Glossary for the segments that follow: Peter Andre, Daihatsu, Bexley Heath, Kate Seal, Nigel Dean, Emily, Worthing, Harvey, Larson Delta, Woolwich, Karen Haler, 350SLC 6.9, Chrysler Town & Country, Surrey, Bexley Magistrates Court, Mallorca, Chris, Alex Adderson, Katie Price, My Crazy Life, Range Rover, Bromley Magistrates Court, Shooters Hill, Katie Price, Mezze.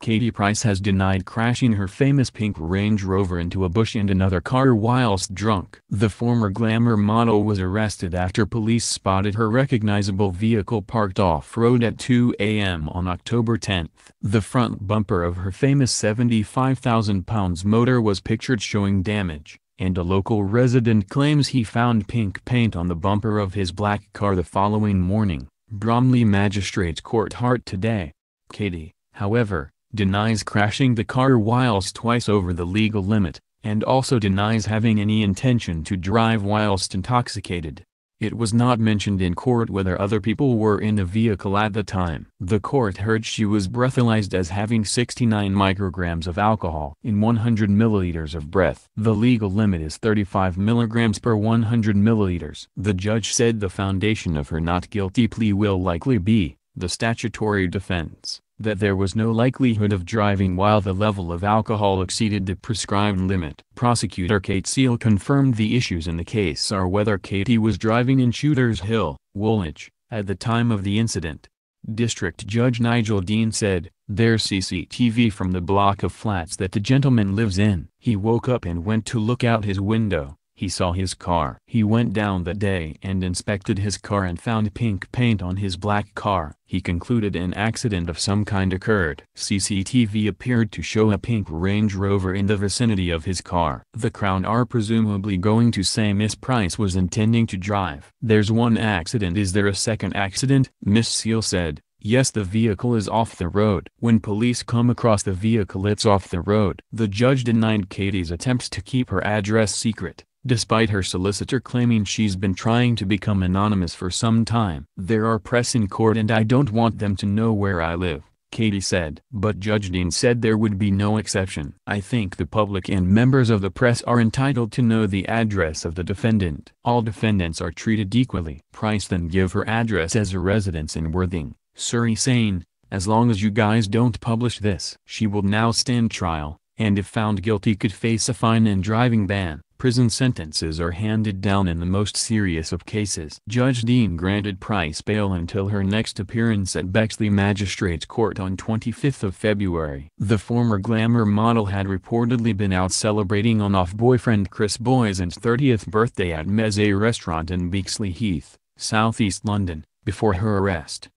Katie Price has denied crashing her famous pink Range Rover into a bush and another car whilst drunk. The former glamour model was arrested after police spotted her recognisable vehicle parked off-road at 2 a.m. on October 10. The front bumper of her famous £75,000 motor was pictured showing damage, and a local resident claims he found pink paint on the bumper of his black car the following morning. Bromley Magistrates Court heard today. Katie, however, denies crashing the car whilst twice over the legal limit, and also denies having any intention to drive whilst intoxicated. It was not mentioned in court whether other people were in the vehicle at the time. The court heard she was breathalyzed as having 69 micrograms of alcohol in 100 milliliters of breath. The legal limit is 35 milligrams per 100 milliliters. The judge said the foundation of her not guilty plea will likely be the statutory defense that there was no likelihood of driving while the level of alcohol exceeded the prescribed limit. Prosecutor Kate Seal confirmed the issues in the case are whether Katie was driving in Shooters Hill, Woolwich, at the time of the incident. District Judge Nigel Dean said, "There's CCTV from the block of flats that the gentleman lives in. He woke up and went to look out his window. He saw his car. He went down that day and inspected his car and found pink paint on his black car. He concluded an accident of some kind occurred. CCTV appeared to show a pink Range Rover in the vicinity of his car. The Crown are presumably going to say Miss Price was intending to drive. There's one accident. Is there a second accident?" Miss Seal said, "Yes, the vehicle is off the road. When police come across the vehicle, it's off the road." The judge denied Katie's attempts to keep her address secret, despite her solicitor claiming she's been trying to become anonymous for some time. "There are press in court and I don't want them to know where I live," Katie said. But Judge Dean said there would be no exception. "I think the public and members of the press are entitled to know the address of the defendant. All defendants are treated equally." Price then gave her address as a residence in Worthing, Surrey, saying, "As long as you guys don't publish this." She will now stand trial, and if found guilty could face a fine and driving ban. Prison sentences are handed down in the most serious of cases. Judge Dean granted Price bail until her next appearance at Bexley Magistrates Court on 25 February. The former glamour model had reportedly been out celebrating on off-boyfriend Chris Boysen's 30th birthday at Mezze restaurant in Bexley Heath, southeast London, before her arrest.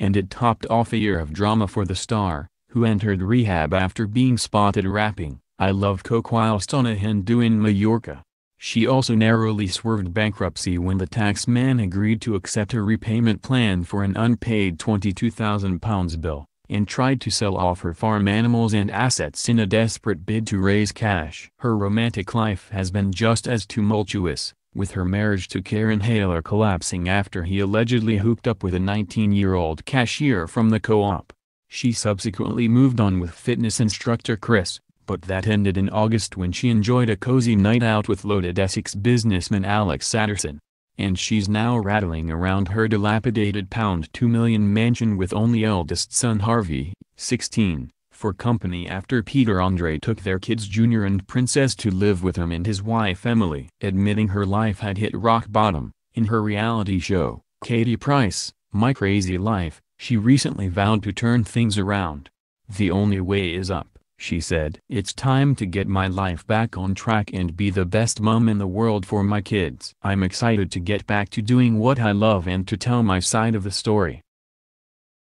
And it topped off a year of drama for the star, who entered rehab after being spotted rapping "I Love Coke" whilst on a hen-do in Mallorca. She also narrowly swerved bankruptcy when the tax man agreed to accept a repayment plan for an unpaid £22,000 bill, and tried to sell off her farm animals and assets in a desperate bid to raise cash. Her romantic life has been just as tumultuous, with her marriage to Karen Haler collapsing after he allegedly hooked up with a 19-year-old cashier from the co-op. She subsequently moved on with fitness instructor Chris, but that ended in August when she enjoyed a cozy night out with loaded Essex businessman Alex Adderson. And she's now rattling around her dilapidated £2 million mansion with only eldest son Harvey, 16, for company after Peter Andre took their kids Junior and Princess to live with him and his wife Emily. Admitting her life had hit rock bottom, in her reality show, Katie Price, My Crazy Life, she recently vowed to turn things around. "The only way is up," she said. "It's time to get my life back on track and be the best mum in the world for my kids. I'm excited to get back to doing what I love and to tell my side of the story."